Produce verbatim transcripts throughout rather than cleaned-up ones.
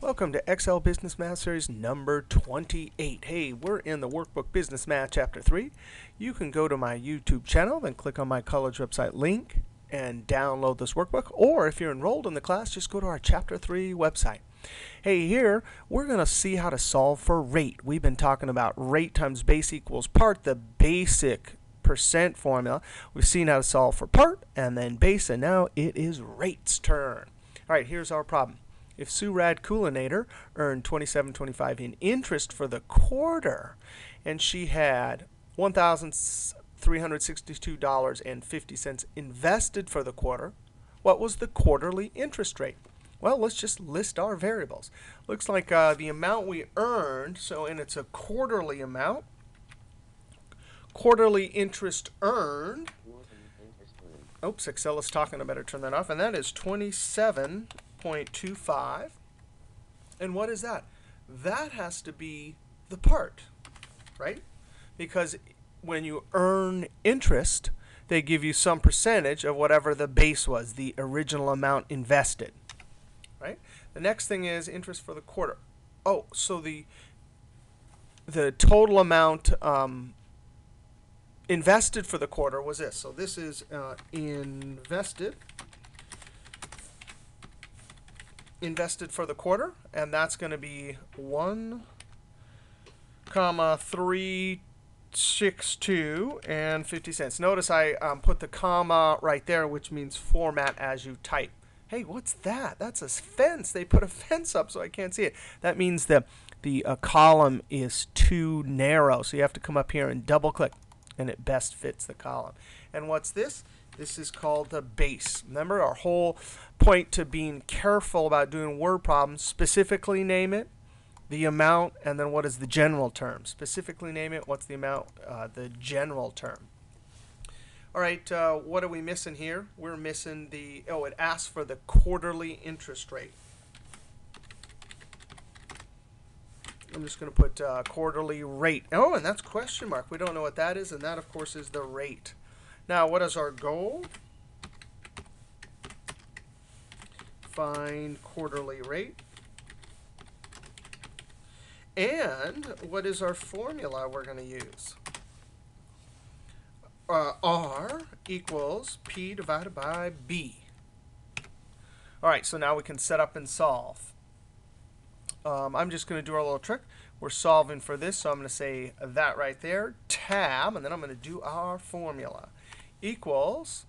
Welcome to Excel Business Math Series number twenty-eight. Hey, we're in the Workbook Business Math Chapter three. You can go to my YouTube channel, then click on my college website link and download this workbook. Or if you're enrolled in the class, just go to our Chapter three website. Hey, here we're going to see how to solve for rate. We've been talking about rate times base equals part, the basic percent formula. We've seen how to solve for part and then base, and now it is rate's turn. All right, here's our problem. If Sue Radkulinator earned twenty-seven twenty-five in interest for the quarter, and she had one thousand three hundred sixty-two dollars and fifty cents invested for the quarter, what was the quarterly interest rate? Well, let's just list our variables. Looks like uh, the amount we earned, so and it's a quarterly amount, quarterly interest earned. Oops, Excel is talking. I better turn that off. And that is twenty-seven point two five. And what is that? That has to be the part, right? Because when you earn interest, they give you some percentage of whatever the base was, the original amount invested, right? The next thing is interest for the quarter. Oh, so the the total amount um, invested for the quarter was this. So this is uh, invested. Invested for the quarter, and that's going to be one comma three six two and fifty cents. Notice I um, put the comma right there, which means format as you type. Hey, what's that? That's a fence. They put a fence up, so I can't see it. That means the the uh, column is too narrow, so you have to come up here and double click, and it best fits the column. And what's this? This is called the base. Remember, our whole point to being careful about doing word problems, specifically name it, the amount, and then what is the general term. Specifically name it, what's the amount, uh, the general term. All right, uh, what are we missing here? We're missing the, oh, it asks for the quarterly interest rate. I'm just going to put uh, quarterly rate. Oh, and that's question mark. We don't know what that is, and that, of course, is the rate. Now, what is our goal? Find quarterly rate. And what is our formula we're going to use? Uh, R equals P divided by B. All right, so now we can set up and solve. Um, I'm just going to do our little trick. We're solving for this, so I'm going to say that right there, tab, and then I'm going to do our formula. Equals,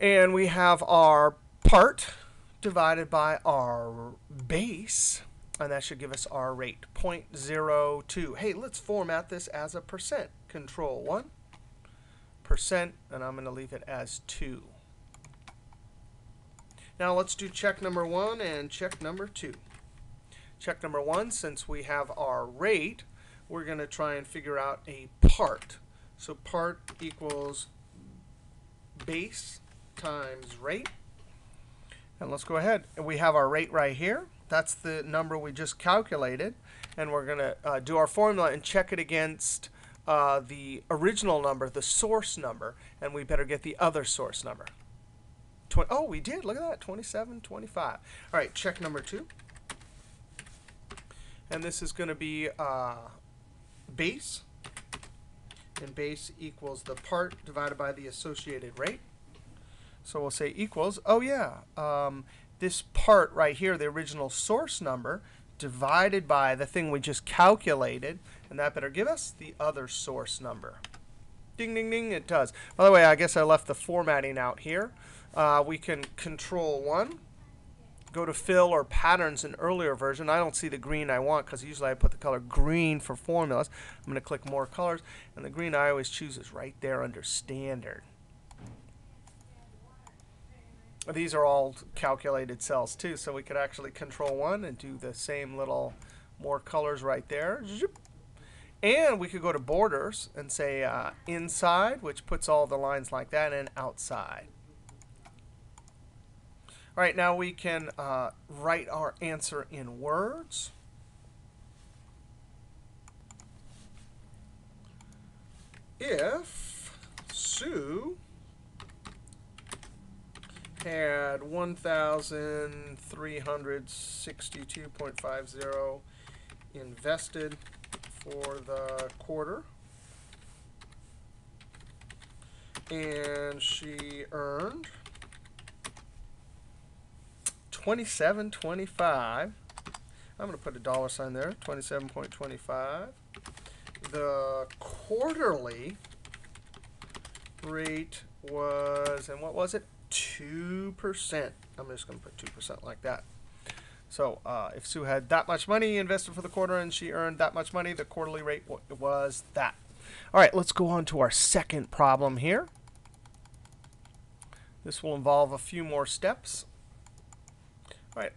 and we have our part divided by our base, and that should give us our rate, zero point zero two. Hey, let's format this as a percent. Control one, percent, and I'm going to leave it as two. Now let's do check number one and check number two. Check number one, since we have our rate, we're going to try and figure out a part. So part equals base times rate. And let's go ahead. And we have our rate right here. That's the number we just calculated. And we're going to uh, do our formula and check it against uh, the original number, the source number. And we better get the other source number. Tw- oh, we did. Look at that, twenty-seven twenty-five. All right, check number two. And this is going to be uh, base. And base equals the part divided by the associated rate. So we'll say equals, oh yeah, um, this part right here, the original source number, divided by the thing we just calculated. And that better give us the other source number. Ding, ding, ding, it does. By the way, I guess I left the formatting out here. Uh, we can control one. Go to fill or patterns in earlier version. I don't see the green I want because usually I put the color green for formulas. I'm going to click more colors. And the green I always choose is right there under standard. These are all calculated cells too. So we could actually control one and do the same little more colors right there. And we could go to borders and say uh, inside, which puts all the lines like that, and outside. All right, now we can uh, write our answer in words. If Sue had one thousand three hundred sixty-two dollars and fifty cents invested for the quarter. And she earned twenty-seven twenty-five. I'm going to put a dollar sign there, twenty-seven point two five. The quarterly rate was, and what was it? two percent. I'm just going to put two percent like that. So uh, if Sue had that much money invested for the quarter and she earned that much money, the quarterly rate was that. All right, let's go on to our second problem here. This will involve a few more steps. All right,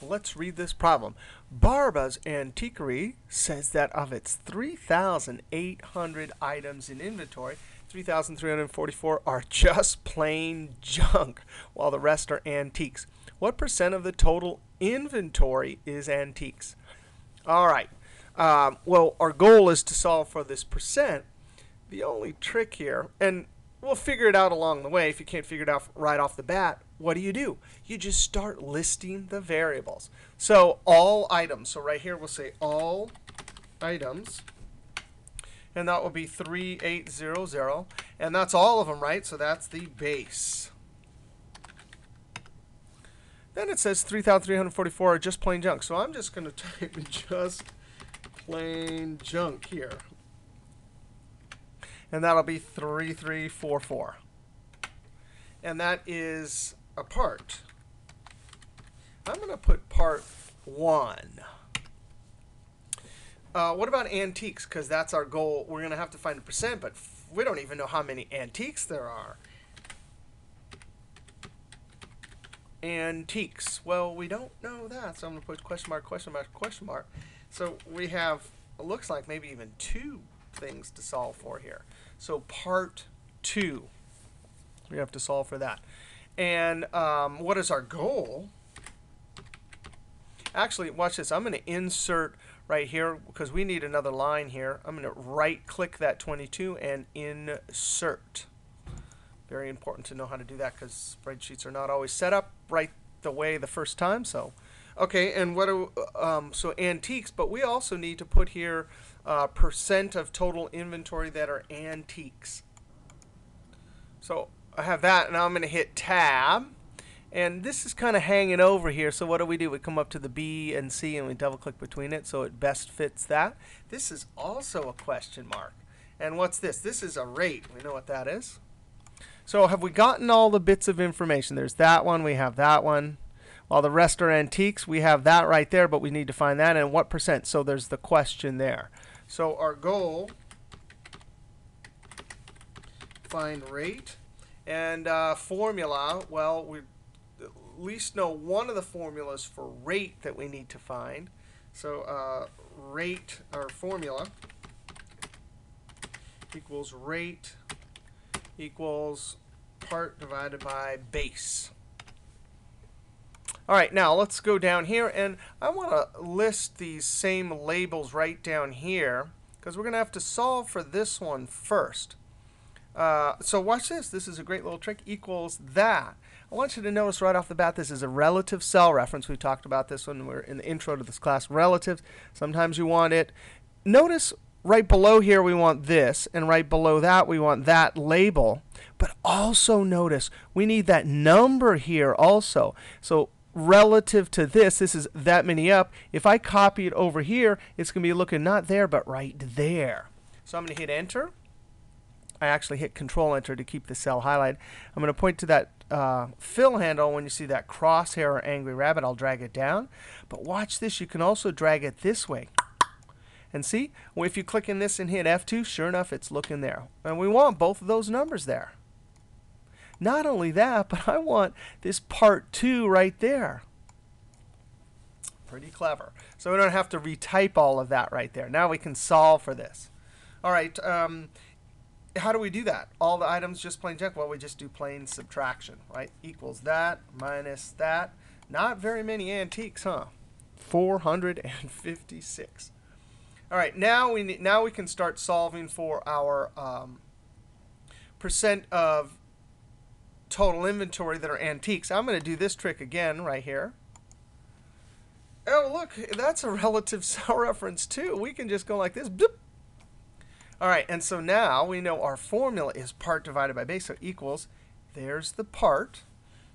let's read this problem. Barbara's Antiquary says that of its three thousand eight hundred items in inventory, three thousand three hundred forty-four are just plain junk, while the rest are antiques. What percent of the total inventory is antiques? All right. Um, well, our goal is to solve for this percent. The only trick here, and we'll figure it out along the way. If you can't figure it out right off the bat, what do you do? You just start listing the variables. So all items. So right here we'll say all items. And that will be three thousand eight hundred. And that's all of them, right? So that's the base. Then it says three thousand three hundred forty-four are just plain junk. So I'm just going to type just plain junk here. And that'll be three thousand three hundred forty-four. And that is a part. I'm going to put part one. Uh, what about antiques? Because that's our goal. We're going to have to find a percent, but we don't even know how many antiques there are. Antiques. Well, we don't know that, so I'm going to put question mark, question mark, question mark. So we have, it looks like maybe even two things to solve for here. So part two, we have to solve for that. And um, what is our goal? Actually, watch this. I'm going to insert right here, because we need another line here. I'm going to right-click that twenty-two and insert. Very important to know how to do that, because spreadsheets are not always set up right the way the first time. So, okay, and what do um, so antiques? But we also need to put here uh, percent of total inventory that are antiques. So I have that, and I'm going to hit Tab. And this is kind of hanging over here. So what do we do? We come up to the B and C, and we double-click between it so it best fits that. This is also a question mark. And what's this? This is a rate. We know what that is. So have we gotten all the bits of information? There's that one. We have that one. While the rest are antiques, we have that right there, but we need to find that. And what percent? So there's the question there. So our goal, find rate. And uh, formula, well, we at least know one of the formulas for rate that we need to find. So uh, rate, or formula, equals rate equals part divided by base. All right, now let's go down here. And I want to list these same labels right down here, because we're going to have to solve for this one first. Uh, so watch this. This is a great little trick. Equals that. I want you to notice right off the bat, this is a relative cell reference. We talked about this when we were in the intro to this class. Relatives, sometimes you want it. Notice right below here we want this, and right below that we want that label. But also notice we need that number here also. So relative to this, this is that many up. If I copy it over here, it's going to be looking not there, but right there. So I'm going to hit Enter. I actually hit Control-Enter to keep the cell highlighted. I'm going to point to that uh, fill handle. When you see that crosshair or angry rabbit, I'll drag it down. But watch this. You can also drag it this way. And see, well, if you click in this and hit F two, sure enough, it's looking there. And we want both of those numbers there. Not only that, but I want this part two right there. Pretty clever. So we don't have to retype all of that right there. Now we can solve for this. All right. Um, How do we do that? All the items just plain junk? Well, we just do plain subtraction, right? Equals that minus that. Not very many antiques, huh? four hundred fifty-six. All right, now we need, now we can start solving for our um, percent of total inventory that are antiques. I'm going to do this trick again right here. Oh, look, that's a relative cell reference, too. We can just go like this. Boop. All right, and so now we know our formula is part divided by base, so equals, there's the part,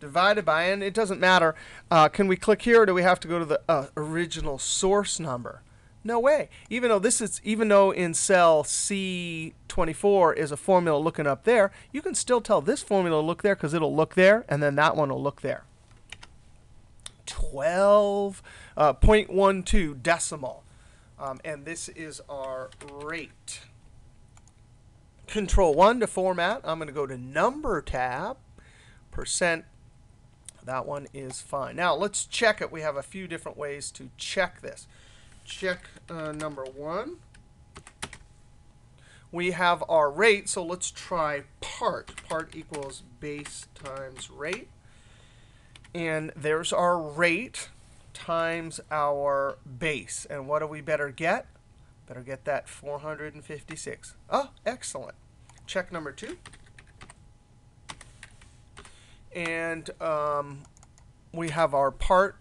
divided by, and it doesn't matter. Uh, can we click here, or do we have to go to the uh, original source number? No way. Even though this is, even though in cell C twenty-four is a formula looking up there, you can still tell this formula to look there because it'll look there, and then that one will look there. twelve point one two uh, decimal. Um, and this is our rate. control one to format. I'm going to go to Number tab, percent. That one is fine. Now let's check it. We have a few different ways to check this. Check uh, number one. We have our rate, so let's try part. Part equals base times rate. And there's our rate times our base. And what do we better get? Better get that four hundred fifty-six. Oh, excellent. Check number two. And um, we have our part.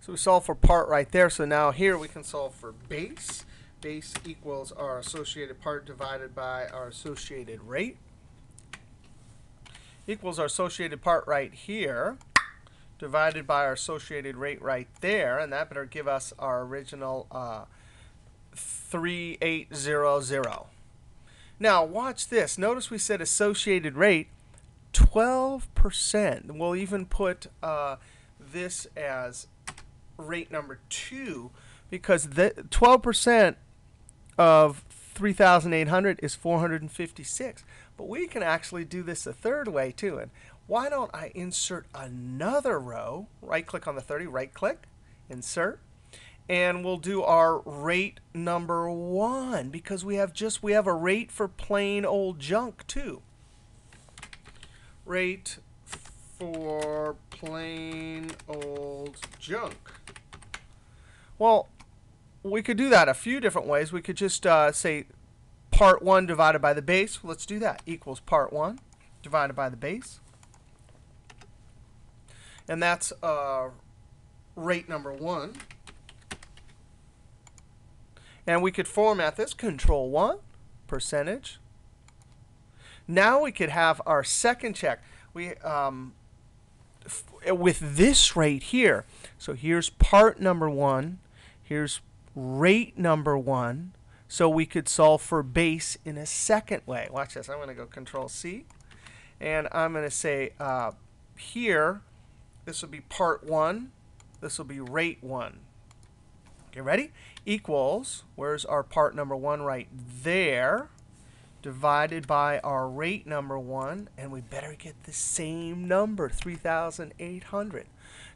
So we solve for part right there. So now here we can solve for base. Base equals our associated part divided by our associated rate. Equals our associated part right here, divided by our associated rate right there. And that better give us our original uh, three thousand eight hundred. Now, watch this. Notice we said associated rate, twelve percent. We'll even put uh, this as rate number two, because the twelve percent of three thousand eight hundred is four hundred fifty-six. But we can actually do this a third way, too. And why don't I insert another row? Right-click on the thirty, right-click, insert. And we'll do our rate number one, because we have just we have a rate for plain old junk, too. Rate for plain old junk. Well, we could do that a few different ways. We could just uh, say part one divided by the base. Let's do that. Equals part one divided by the base. And that's uh, rate number one. And we could format this, control one, percentage. Now we could have our second check. We um, f with this rate here. So here's part number one. Here's rate number one. So we could solve for base in a second way. Watch this. I'm going to go control C. And I'm going to say uh, here, this will be part one. This will be rate one. OK, ready? Equals, where's our part number one right there, divided by our rate number one. And we better get the same number, three thousand eight hundred.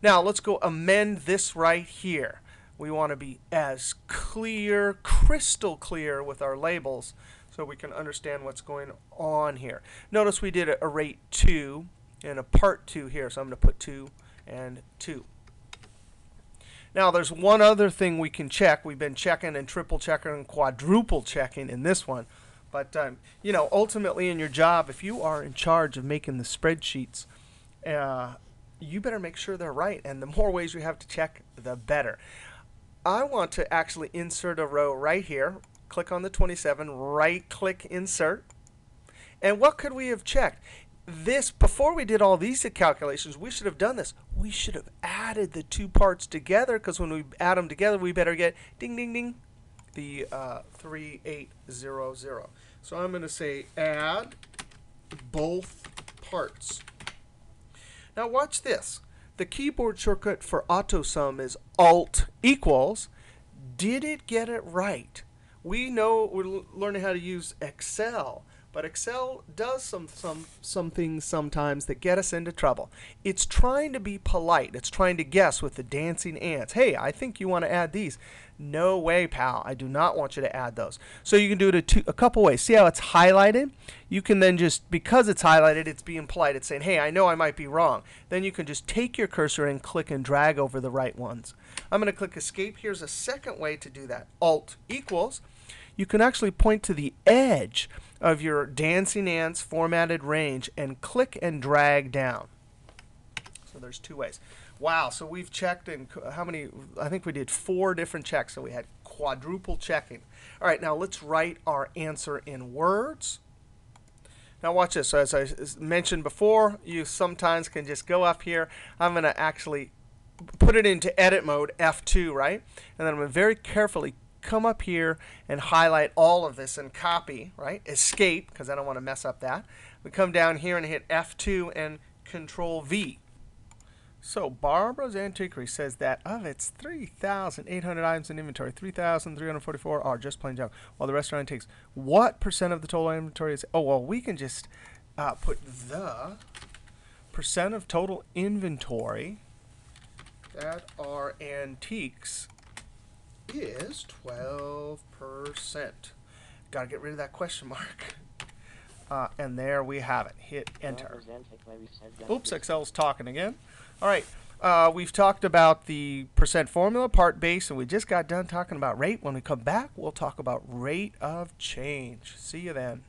Now, let's go amend this right here. We want to be as clear, crystal clear with our labels so we can understand what's going on here. Notice we did a rate two and a part two here. So I'm going to put two and two. Now, there's one other thing we can check. We've been checking and triple checking and quadruple checking in this one. But um, you know, ultimately in your job, if you are in charge of making the spreadsheets, uh, you better make sure they're right. And the more ways you have to check, the better. I want to actually insert a row right here. Click on the twenty-seven, right-click Insert. And what could we have checked? This, before we did all these calculations, we should have done this. We should have added the two parts together, because when we add them together, we better get ding, ding, ding, the uh, three thousand eight hundred. So I'm going to say add both parts. Now watch this. The keyboard shortcut for AutoSum is Alt equals. Did it get it right? We know we're learning how to use Excel. But Excel does some, some, some things sometimes that get us into trouble. It's trying to be polite. It's trying to guess with the dancing ants. Hey, I think you want to add these. No way, pal. I do not want you to add those. So you can do it a, two, a couple ways. See how it's highlighted? You can then just, because it's highlighted, it's being polite. It's saying, hey, I know I might be wrong. Then you can just take your cursor and click and drag over the right ones. I'm going to click Escape. Here's a second way to do that. Alt equals. You can actually point to the edge of your dancing ants formatted range and click and drag down. So there's two ways. Wow, so we've checked in how many? I think we did four different checks, so we had quadruple checking. All right, now let's write our answer in words. Now watch this. So as I mentioned before, you sometimes can just go up here. I'm going to actually put it into edit mode, F two, right? And then I'm going to very carefully come up here and highlight all of this and copy, right? Escape, because I don't want to mess up that. We come down here and hit F two and Control V. So Barbara's Antiquary says that of its three thousand eight hundred items in inventory, three thousand three hundred forty-four are just plain junk, while the rest are antiques. What percent of the total inventory is? Oh, well, we can just uh, put the percent of total inventory that are antiques is twelve percent. Got to get rid of that question mark. Uh, and there we have it. Hit Enter. Oops, Excel's talking again. All right, uh, we've talked about the percent formula, part base, and we just got done talking about rate. When we come back, we'll talk about rate of change. See you then.